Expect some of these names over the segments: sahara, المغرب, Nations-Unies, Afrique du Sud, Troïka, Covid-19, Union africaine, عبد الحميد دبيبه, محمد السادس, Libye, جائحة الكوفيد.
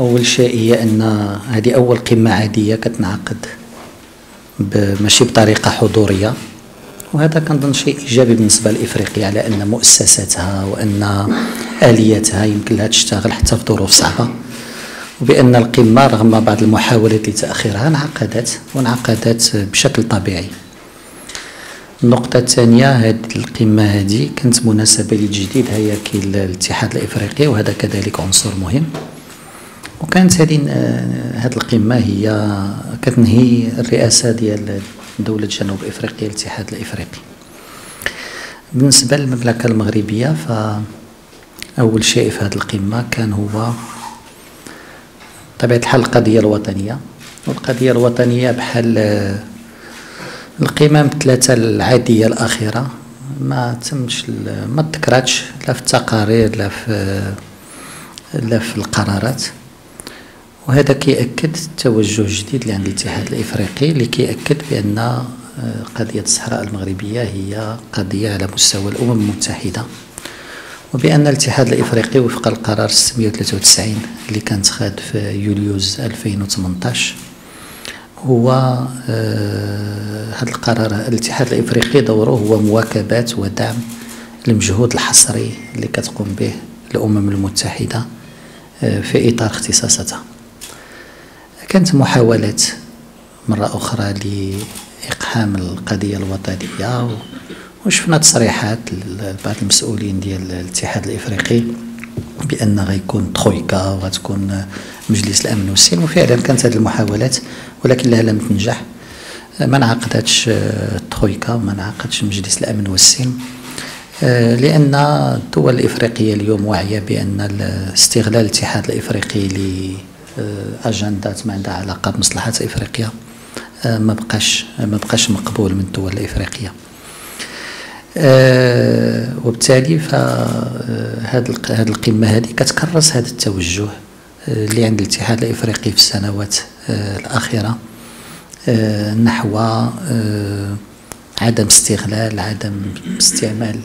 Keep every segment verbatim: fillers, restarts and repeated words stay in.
أول شيء هي أن هذه أول قمة عادية كتنعقد ماشي بطريقة حضورية، وهذا كنظن شيء إيجابي بالنسبة لإفريقيا على أن مؤسساتها وأن آلياتها يمكن لها تشتغل حتى في ظروف صعبة، وبأن القمة رغم بعض المحاولات لتأخيرها انعقدت وانعقدت بشكل طبيعي. النقطة الثانية، هذه القمة هذه كانت مناسبة للجديد هياكل الاتحاد الإفريقي، وهذا كذلك عنصر مهم. وكانت هذه هذه القمة هي كتنهي الرئاسة ديال دولة جنوب إفريقيا الاتحاد الإفريقي. بالنسبة للمملكة المغربية، فأول شيء في هذه القمة كان هو طبيعة الحل القضية الوطنية، والقضية الوطنية بحال القمم الثلاثة العادية الأخيرة ما تمش ما تكراتش لا في التقارير لا في لا في القرارات، وهذا كيأكد التوجه الجديد اللي عند الاتحاد الإفريقي اللي كيأكد بأن قضية الصحراء المغربية هي قضية على مستوى الأمم المتحدة، وبأن الاتحاد الإفريقي وفق القرار ستمائة وثلاثة وتسعين اللي كان تخاد في يوليوز ألفين وثمانطاش هو هذا القرار. الاتحاد الإفريقي دوره هو مواكبة ودعم المجهود الحصري اللي كتقوم به الأمم المتحدة في إطار اختصاصاتها. كانت محاولات مرة أخرى لإقحام القضية الوطنية، وشفنا تصريحات لبعض المسؤولين ديال الاتحاد الإفريقي بأن غيكون ترويكا وغتكون مجلس الأمن والسلم، وفعلا كانت هذه المحاولات ولكن لها لم تنجح. ما انعقدتش الترويكا وما انعقدش مجلس الأمن والسلم لأن الدول الإفريقية اليوم واعية بأن استغلال الاتحاد الإفريقي لأجندات ما عندها علاقة بمصلحات إفريقيا ما بقاش ما بقاش مقبول من الدول الإفريقية، أه وبالتالي فهاد هاد القمه هذه كتكرس هذا التوجه اللي عند الاتحاد الافريقي في السنوات أه الاخيره أه نحو أه عدم استغلال عدم استعمال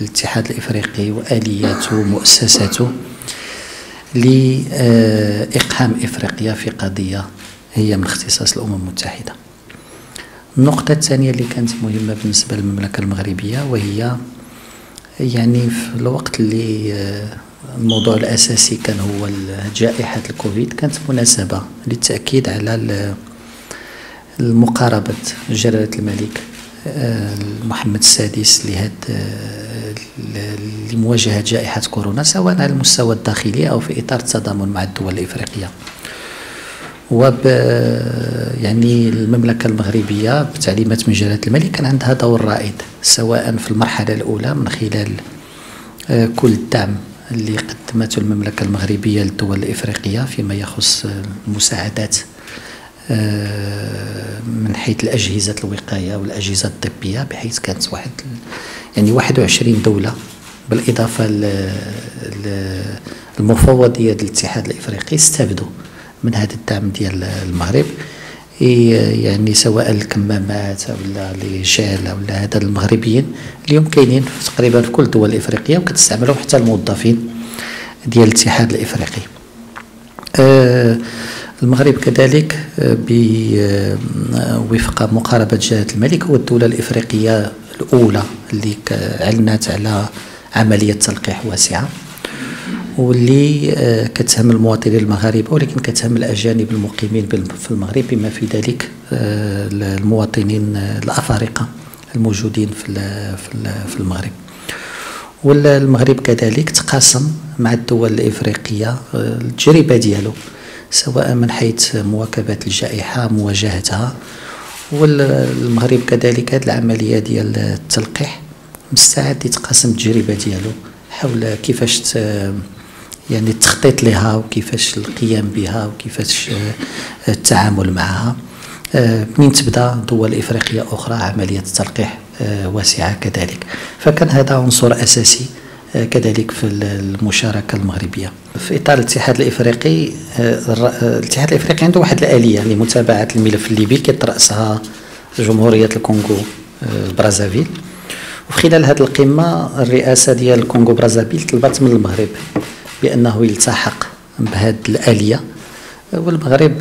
الاتحاد الافريقي والياته ومؤسساته لاقحام افريقيا في قضيه هي من اختصاص الامم المتحده. النقطة الثانية اللي كانت مهمة بالنسبة للمملكة المغربية، وهي يعني في الوقت اللي الموضوع الأساسي كان هو جائحة الكوفيد، كانت مناسبة للتأكيد على المقاربة جلالة الملك محمد السادس لهاد لمواجهة جائحة كورونا سواء على المستوى الداخلي أو في إطار التضامن مع الدول الإفريقية. وب يعني المملكة المغربية بتعليمات من جلالة الملك كان عندها دور رائد سواء في المرحلة الأولى من خلال كل الدعم اللي قدمته المملكة المغربية للدول الإفريقية فيما يخص المساعدات من حيث الأجهزة الوقاية والأجهزة الطبية، بحيث كانت واحد يعني واحد وعشرين دولة بالإضافة للمفوضية الاتحاد الإفريقي استفدوا من هذا الدعم ديال المغرب، يعني سواء الكمامات ولا الجال ولا هذا المغربيين اليوم كاينين تقريبا في كل الدول الافريقيه وكتستعملهم حتى الموظفين ديال الاتحاد الافريقي. المغرب كذلك وفق مقاربه جلاله الملك هو الدوله الافريقيه الاولى اللي اعلنت على عمليه تلقيح واسعه واللي كتهم المواطنين المغاربه ولكن كتهم الاجانب المقيمين في المغرب بما في ذلك المواطنين الافارقه الموجودين في المغرب. والمغرب كذلك تقاسم مع الدول الافريقيه التجربه ديالو سواء من حيث مواكبه الجائحه مواجهتها، والمغرب كذلك هذه العمليه ديال التلقيح مستعد يتقاسم التجربه ديالو حول كيفاش يعني التخطيط لها وكيفاش القيام بها وكيفاش التعامل معها. منين تبدا دول افريقيه اخرى عمليه التلقيح واسعه كذلك، فكان هذا عنصر اساسي كذلك في المشاركه المغربيه. في اطار الاتحاد الافريقي الاتحاد الافريقي عنده واحد الاليه لمتابعه الملف الليبي كيتراسها جمهوريه الكونغو برازافيل، وفي خلال هذه القمه الرئاسه ديال الكونغو برازافيل طلبت من المغرب بانه يلتحق بهذه الاليه والمغرب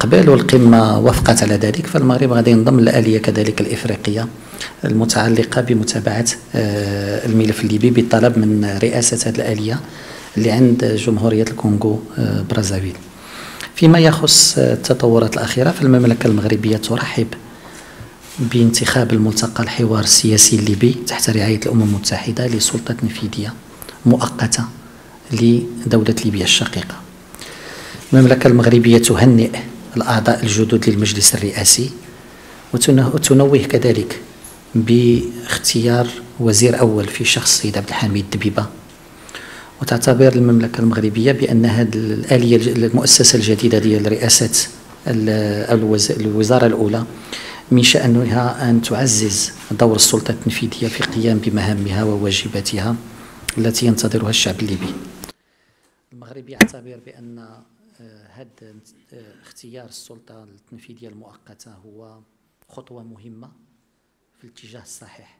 قبل القمة وافقت على ذلك، فالمغرب غادي ينضم للآلية كذلك الإفريقية المتعلقة بمتابعة الملف الليبي بالطلب من رئاسة هذه الآلية اللي عند جمهوريه الكونغو برازافيل. فيما يخص التطورات الأخيرة، فالمملكة المغربية ترحب بانتخاب الملتقى الحوار السياسي الليبي تحت رعاية الأمم المتحدة لسلطة تنفيذية مؤقتة لدولة ليبيا الشقيقة. المملكة المغربية تهنئ الأعضاء الجدد للمجلس الرئاسي وتنوه كذلك باختيار وزير أول في شخص السيد عبد الحميد دبيبه، وتعتبر المملكة المغربية بأن هذه الآلية المؤسسة الجديدة ديال رئاسة الوزارة الأولى من شأنها أن تعزز دور السلطة التنفيذية في القيام بمهامها وواجباتها التي ينتظرها الشعب الليبي. المغرب يعتبر بأن هذا اختيار السلطة التنفيذية المؤقتة هو خطوة مهمة في الاتجاه الصحيح.